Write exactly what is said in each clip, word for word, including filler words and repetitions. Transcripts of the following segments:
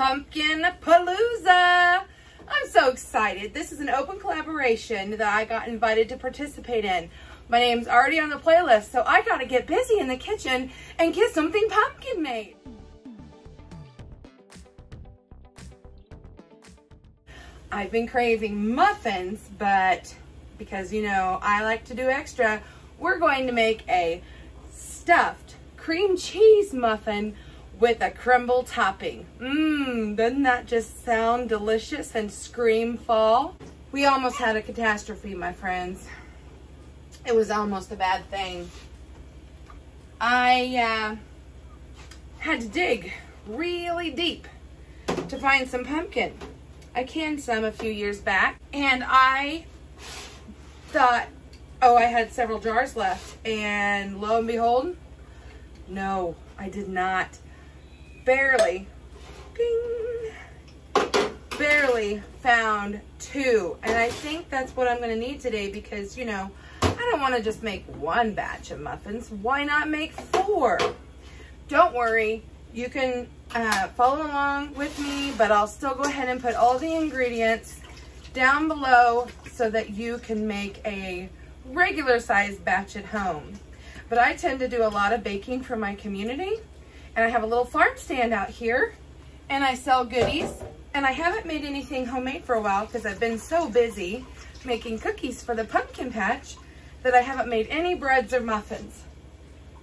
Pumpkin Palooza. I'm so excited. This is an open collaboration that I got invited to participate in. My name's already on the playlist, so I gotta get busy in the kitchen and get something pumpkin made. I've been craving muffins, but because, you know, I like to do extra, we're going to make a stuffed cream cheese muffin with a crumble topping. Mmm, doesn't that just sound delicious and scream fall? We almost had a catastrophe, my friends. It was almost a bad thing. I uh, had to dig really deep to find some pumpkin. I canned some a few years back, and I thought, oh, I had several jars left, and lo and behold, no, I did not. Barely, ding, barely found two, and I think that's what I'm going to need today because, you know, I don't want to just make one batch of muffins. Why not make four? Don't worry, you can uh, follow along with me, but I'll still go ahead and put all the ingredients down below so that you can make a regular sized batch at home. But I tend to do a lot of baking for my community, and I have a little farm stand out here, and I sell goodies, and I haven't made anything homemade for a while because I've been so busy making cookies for the pumpkin patch that I haven't made any breads or muffins.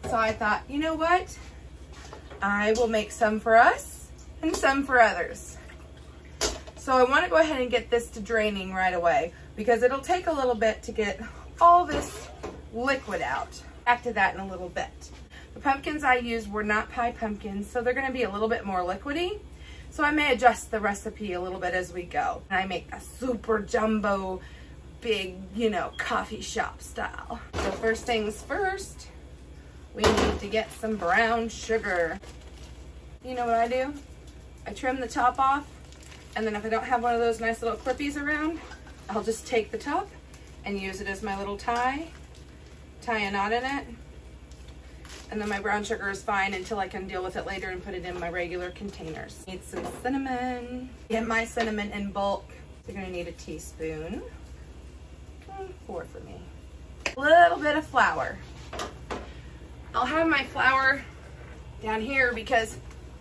So I thought, you know what? I will make some for us and some for others. So I want to go ahead and get this to draining right away because it'll take a little bit to get all this liquid out. Back to that in a little bit. The pumpkins I used were not pie pumpkins, so they're going to be a little bit more liquidy. So I may adjust the recipe a little bit as we go. And I make a super jumbo big, you know, coffee shop style. So first things first, we need to get some brown sugar. You know what I do? I trim the top off, and then if I don't have one of those nice little clippies around, I'll just take the top and use it as my little tie, tie a knot in it, and then my brown sugar is fine until I can deal with it later and put it in my regular containers. Need some cinnamon. Get my cinnamon in bulk. You're gonna need a teaspoon. Four for me. A little bit of flour. I'll have my flour down here because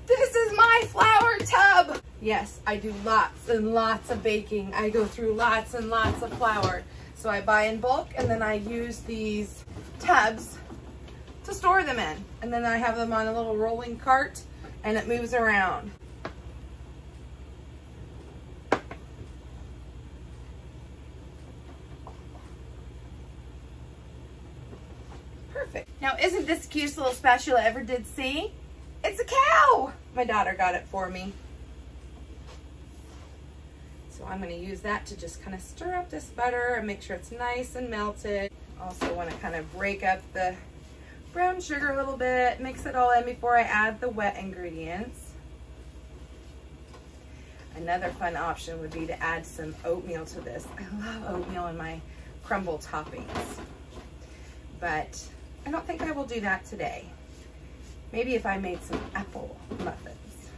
this is my flour tub. Yes, I do lots and lots of baking. I go through lots and lots of flour. So I buy in bulk, and then I use these tubs to store them in. And then I have them on a little rolling cart, and it moves around. Perfect. Now, isn't this cute little spatula ever did see? It's a cow! My daughter got it for me. So I'm gonna use that to just kind of stir up this butter and make sure it's nice and melted. Also wanna kind of break up the brown sugar a little bit, mix it all in before I add the wet ingredients. Another fun option would be to add some oatmeal to this. I love oatmeal in my crumble toppings, but I don't think I will do that today. Maybe if I made some apple muffins,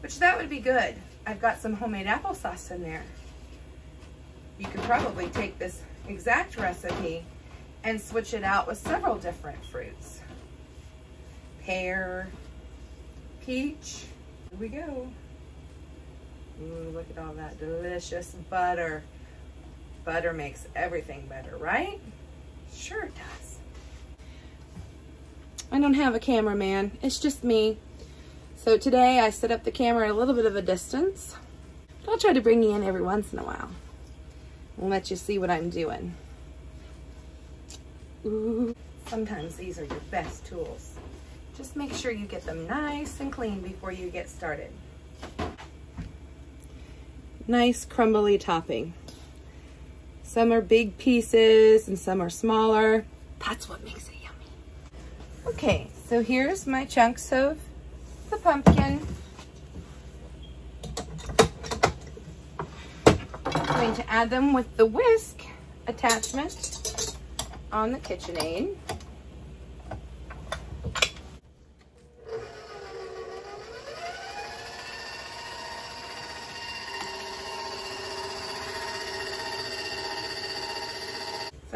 which that would be good. I've got some homemade applesauce in there. You could probably take this exact recipe and switch it out with several different fruits. Pear, peach, here we go. Ooh, look at all that delicious butter. Butter makes everything better, right? Sure it does. I don't have a cameraman, it's just me. So today I set up the camera at a little bit of a distance. But I'll try to bring you in every once in a while and let you see what I'm doing. Ooh. Sometimes these are your best tools. Just make sure you get them nice and clean before you get started. Nice crumbly topping. Some are big pieces and some are smaller. That's what makes it yummy. Okay, so here's my chunks of the pumpkin. I'm going to add them with the whisk attachment on the KitchenAid.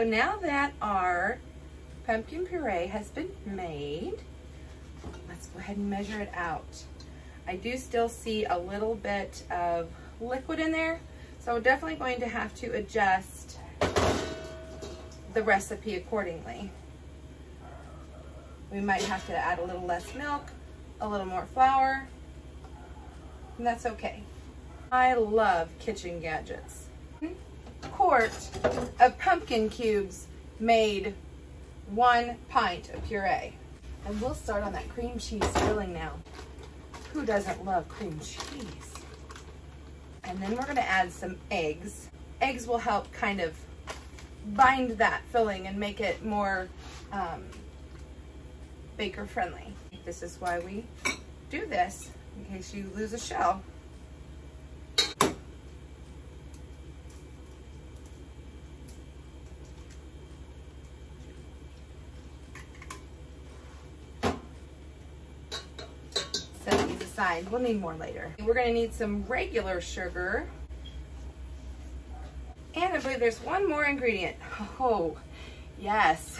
So now that our pumpkin puree has been made, let's go ahead and measure it out. I do still see a little bit of liquid in there, so I'm definitely going to have to adjust the recipe accordingly. We might have to add a little less milk, a little more flour, and that's okay. I love kitchen gadgets. A quart of pumpkin cubes made one pint of puree. And we'll start on that cream cheese filling now. Who doesn't love cream cheese? And then we're gonna add some eggs. Eggs will help kind of bind that filling and make it more um, baker friendly. This is why we do this, in case you lose a shell. Set these aside, we'll need more later. We're gonna need some regular sugar. And I believe there's one more ingredient. Oh, yes,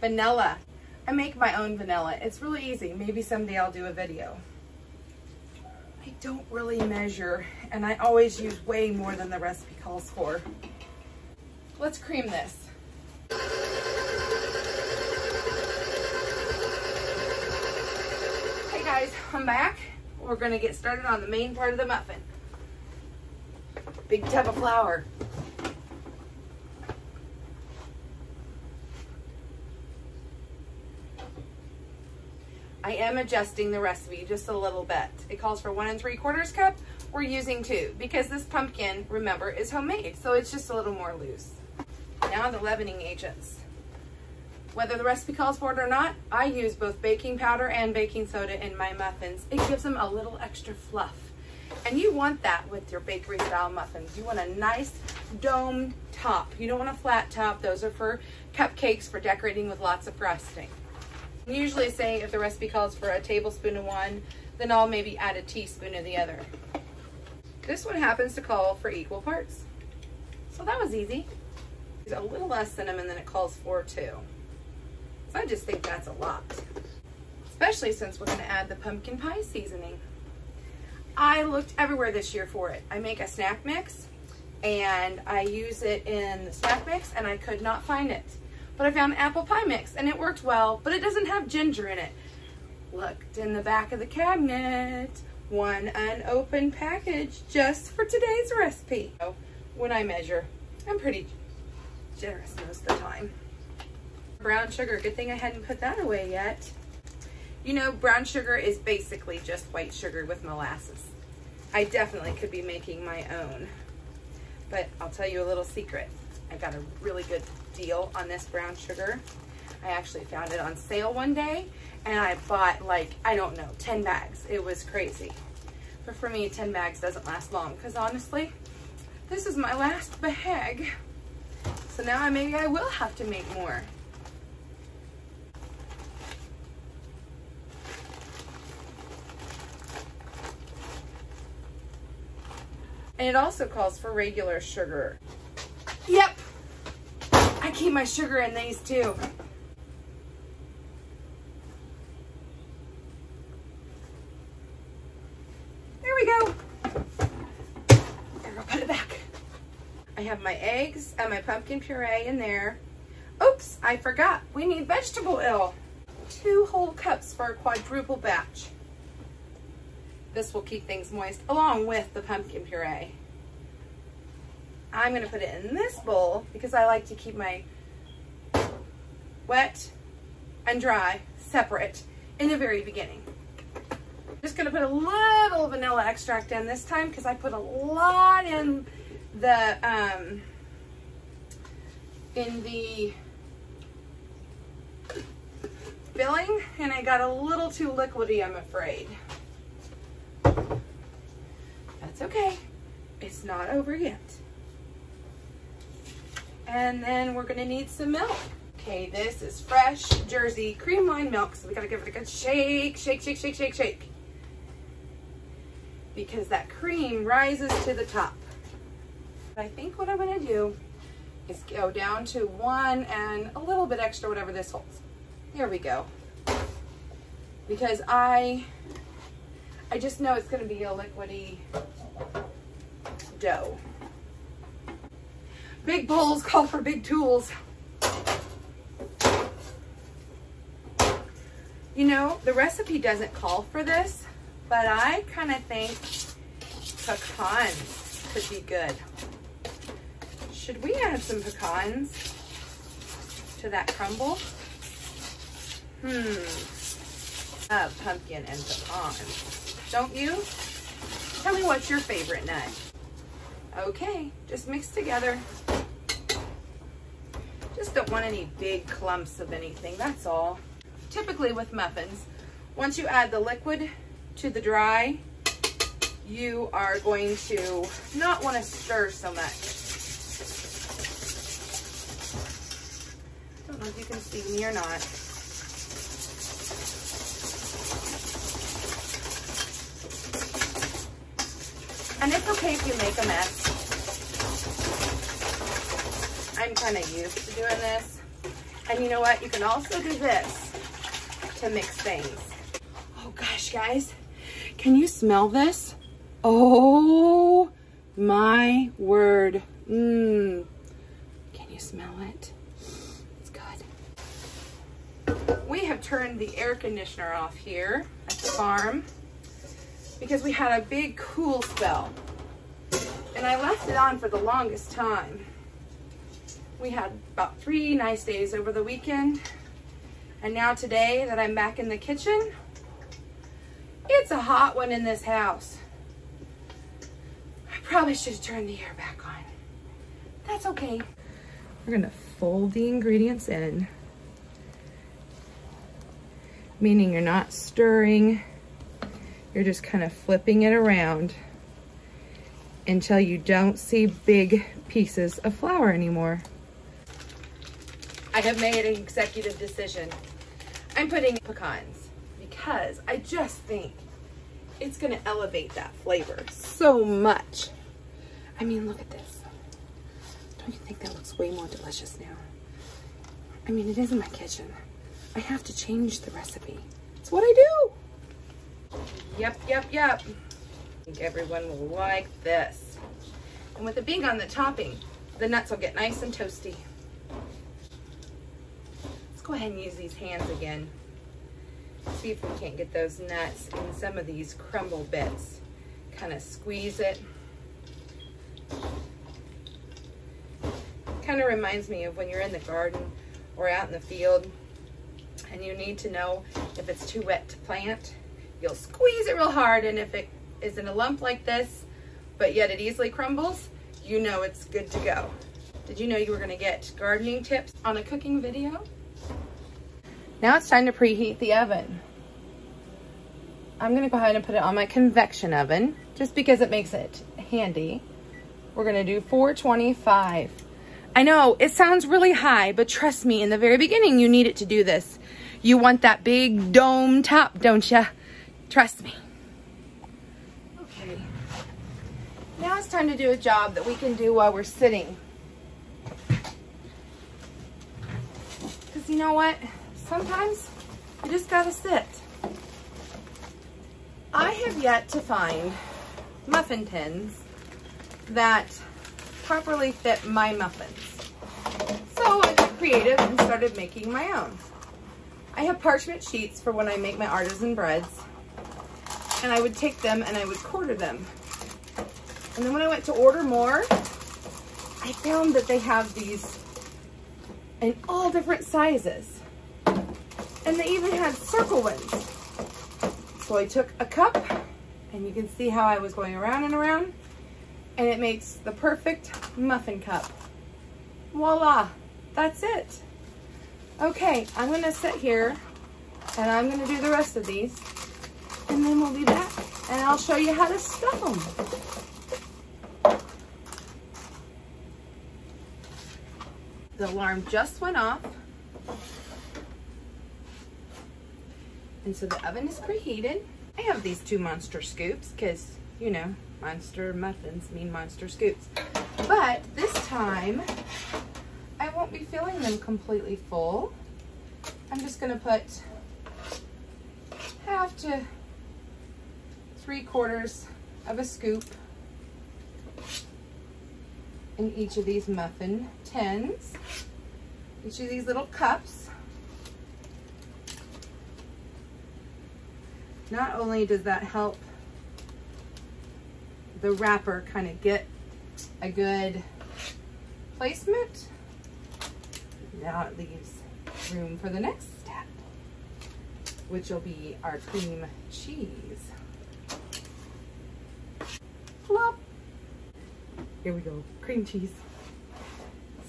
vanilla. I make my own vanilla. It's really easy. Maybe someday I'll do a video. I don't really measure, and I always use way more than the recipe calls for. Let's cream this. Hey guys, I'm back. We're gonna get started on the main part of the muffin. Big tub of flour. I am adjusting the recipe just a little bit. It calls for one and three quarters cup. We're using two because this pumpkin, remember, is homemade. So it's just a little more loose. Now the leavening agents. Whether the recipe calls for it or not, I use both baking powder and baking soda in my muffins. It gives them a little extra fluff. And you want that with your bakery style muffins. You want a nice domed top. You don't want a flat top. Those are for cupcakes, for decorating with lots of frosting. Usually say if the recipe calls for a tablespoon of one, then I'll maybe add a teaspoon of the other. This one happens to call for equal parts. So that was easy. There's a little less cinnamon than it calls for too. So I just think that's a lot. Especially since we're gonna add the pumpkin pie seasoning. I looked everywhere this year for it. I make a snack mix and I use it in the snack mix and I could not find it. But I found apple pie mix and it worked well, but it doesn't have ginger in it. Looked in the back of the cabinet, one unopened package just for today's recipe. When I measure, I'm pretty generous most of the time. Brown sugar, good thing I hadn't put that away yet. You know, brown sugar is basically just white sugar with molasses. I definitely could be making my own, but I'll tell you a little secret. I got a really good deal on this brown sugar. I actually found it on sale one day and I bought like, I don't know, ten bags. It was crazy. But for me, ten bags doesn't last long because honestly, this is my last bag. So now I maybe I will have to make more. And it also calls for regular sugar. Yep, I keep my sugar in these too. There we go. There, I'll put it back. I have my eggs and my pumpkin puree in there. Oops, I forgot, we need vegetable oil. Two whole cups for a quadruple batch. This will keep things moist along with the pumpkin puree. I'm gonna put it in this bowl because I like to keep my wet and dry separate in the very beginning. I'm just gonna put a little vanilla extract in this time because I put a lot in the, um, in the filling and I got a little too liquidy, I'm afraid. That's okay, it's not over yet. And then we're gonna need some milk. Okay, this is fresh Jersey cream line milk, so we gotta give it a good shake, shake, shake, shake, shake, shake. Because that cream rises to the top. But I think what I'm gonna do is go down to one and a little bit extra, whatever this holds. There we go. Because I, I just know it's going to be a liquidy dough. Big bowls call for big tools. You know, the recipe doesn't call for this, but I kind of think pecans could be good. Should we add some pecans to that crumble? Hmm. I love pumpkin and pecans. Don't you? Tell me what's your favorite nut. Okay, just mix together. Just don't want any big clumps of anything, that's all. Typically with muffins, once you add the liquid to the dry, you are going to not want to stir so much. I don't know if you can see me or not. And it's okay if you make a mess. I'm kind of used to doing this. And you know what? You can also do this to mix things. Oh gosh, guys, can you smell this? Oh my word. Mmm. Can you smell it? It's good. We have turned the air conditioner off here at the farm because we had a big cool spell. And I left it on for the longest time. We had about three nice days over the weekend. And now today that I'm back in the kitchen, it's a hot one in this house. I probably should turn the air back on. That's okay. We're gonna fold the ingredients in, meaning you're not stirring. You're just kind of flipping it around until you don't see big pieces of flour anymore. I have made an executive decision. I'm putting pecans because I just think it's going to elevate that flavor so much. I mean, look at this. Don't you think that looks way more delicious now? I mean, it is in my kitchen. I have to change the recipe. It's what I do. Yep, yep, yep. I think everyone will like this. And with it being on the topping, the nuts will get nice and toasty. Go ahead and use these hands again. See if we can't get those nuts in some of these crumble bits. Kind of squeeze it. Kind of reminds me of when you're in the garden or out in the field and you need to know if it's too wet to plant. You'll squeeze it real hard, and if it is in a lump like this but yet it easily crumbles, you know it's good to go. Did you know you were going to get gardening tips on a cooking video? Now it's time to preheat the oven. I'm gonna go ahead and put it on my convection oven just because it makes it handy. We're gonna do four twenty-five. I know it sounds really high, but trust me, in the very beginning, you need it to do this. You want that big dome top, don't ya? Trust me. Okay. Now it's time to do a job that we can do while we're sitting. 'Cause you know what? Sometimes you just gotta sit. I have yet to find muffin tins that properly fit my muffins. So I got creative and started making my own. I have parchment sheets for when I make my artisan breads, and I would take them and I would quarter them. And then when I went to order more, I found that they have these in all different sizes. And they even had circle ones. So I took a cup, and you can see how I was going around and around, and it makes the perfect muffin cup. Voila, that's it. Okay, I'm gonna sit here, and I'm gonna do the rest of these, and then we'll be back, and I'll show you how to stuff them. The alarm just went off. And so the oven is preheated. I have these two monster scoops because, you know, monster muffins mean monster scoops. But this time won't be filling them completely full. I'm just going to put half to three quarters of a scoop in each of these muffin tins, each of these little cups. Not only does that help the wrapper kind of get a good placement, now it leaves room for the next step, which will be our cream cheese. Flop! Here we go, cream cheese.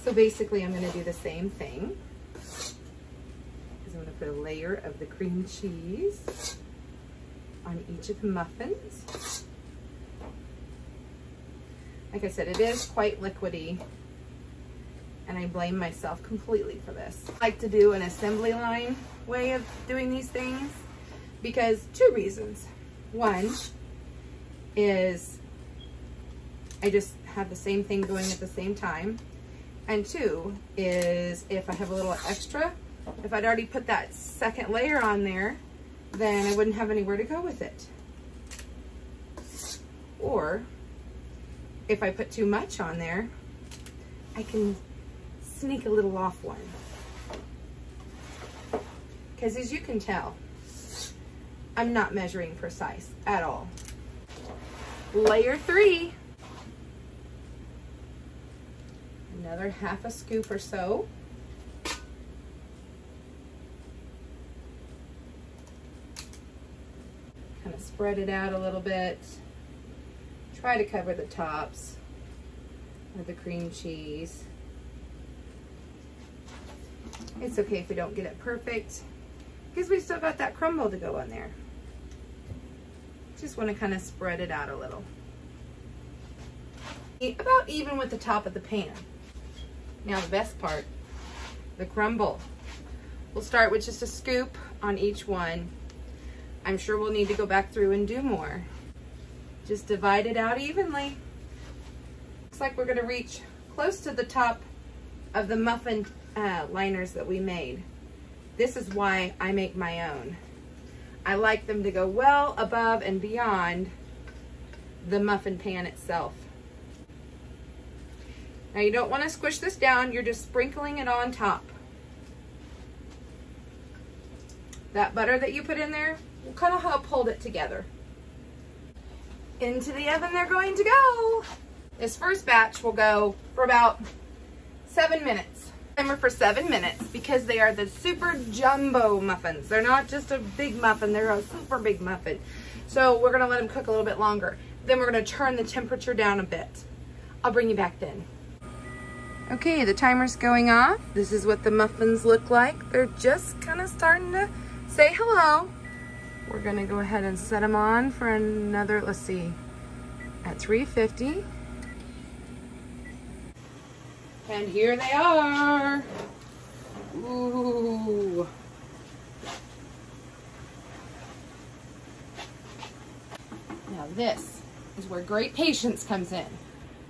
So basically I'm gonna do the same thing. I'm gonna put a layer of the cream cheese on each of the muffins. Like I said, it is quite liquidy, and I blame myself completely for this. I like to do an assembly line way of doing these things because two reasons. One is I just have the same thing going at the same time. And two is if I have a little extra, if I'd already put that second layer on there, then I wouldn't have anywhere to go with it. Or if I put too much on there, I can sneak a little off one. Because as you can tell, I'm not measuring precise at all. Layer three. Another half a scoop or so. Kind of spread it out a little bit. Try to cover the tops with the cream cheese. It's okay if we don't get it perfect because we still got that crumble to go on there. Just want to kind of spread it out a little. About even with the top of the pan. Now the best part, the crumble. We'll start with just a scoop on each one. I'm sure we'll need to go back through and do more. Just divide it out evenly. Looks like we're gonna reach close to the top of the muffin uh, liners that we made. This is why I make my own. I like them to go well above and beyond the muffin pan itself. Now you don't want to squish this down, you're just sprinkling it on top. That butter that you put in there will kind of help hold it together. Into the oven they're going to go. This first batch will go for about seven minutes. Timer for seven minutes because they are the super jumbo muffins. They're not just a big muffin, they're a super big muffin. So we're gonna let them cook a little bit longer. Then we're gonna turn the temperature down a bit. I'll bring you back then. Okay, the timer's going off. This is what the muffins look like. They're just kind of starting to say hello. We're gonna go ahead and set them on for another, let's see, at three fifty. And here they are. Ooh. Now this is where great patience comes in.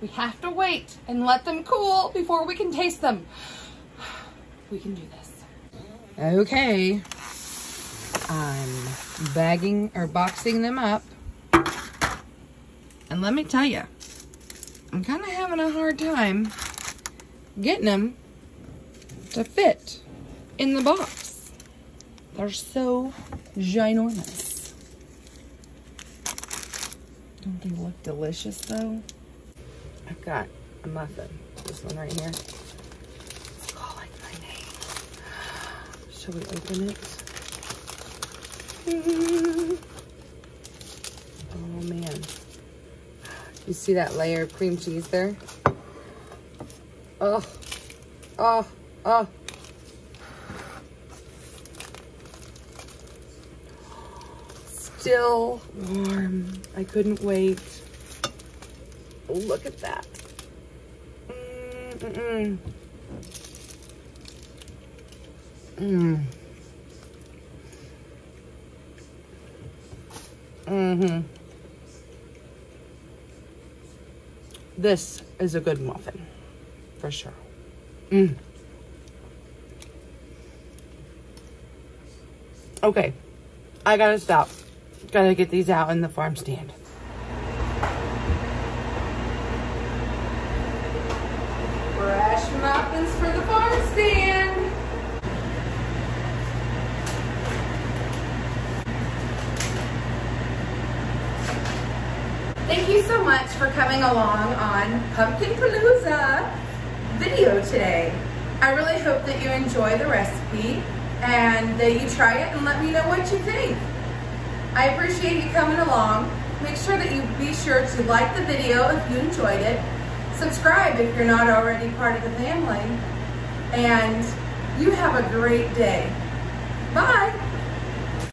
We have to wait and let them cool before we can taste them. We can do this. Okay, I'm bagging or boxing them up. And let me tell you, I'm kind of having a hard time getting them to fit in the box. They're so ginormous. Don't they look delicious though? I've got a muffin, this one right here. It's calling my name. Shall we open it? Oh man. You see that layer of cream cheese there? Oh, oh, oh. Still warm. I couldn't wait. Look at that. Mm, mm, mm. Mm. Mm-hmm. This is a good muffin, for sure. Mm. Okay, I gotta stop. Gotta get these out in the farm stand. Fresh muffins for the farm stand. Thank you so much for coming along on Pumpkin Palooza video today. I really hope that you enjoy the recipe and that you try it and let me know what you think. I appreciate you coming along. Make sure that you be sure to like the video if you enjoyed it. Subscribe if you're not already part of the family. And you have a great day. Bye.